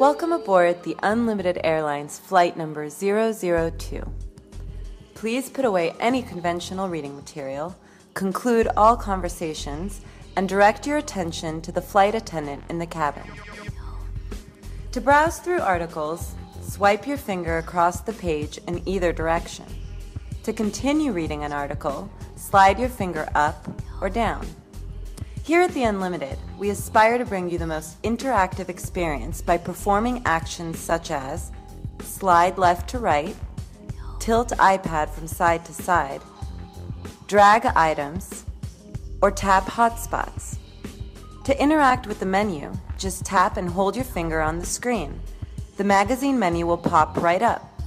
Welcome aboard the Unlimited Airlines flight number 002. Please put away any conventional reading material, conclude all conversations, and direct your attention to the flight attendant in the cabin. To browse through articles, swipe your finger across the page in either direction. To continue reading an article, slide your finger up or down. Here at The Unlimited, we aspire to bring you the most interactive experience by performing actions such as slide left to right, tilt iPad from side to side, drag items, or tap hotspots. To interact with the menu, just tap and hold your finger on the screen. The magazine menu will pop right up.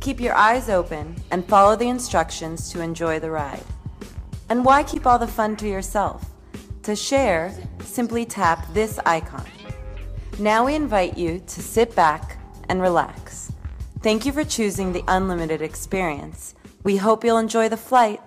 Keep your eyes open and follow the instructions to enjoy the ride. And why keep all the fun to yourself? To share, simply tap this icon. Now we invite you to sit back and relax. Thank you for choosing the Unlimited experience. We hope you'll enjoy the flight.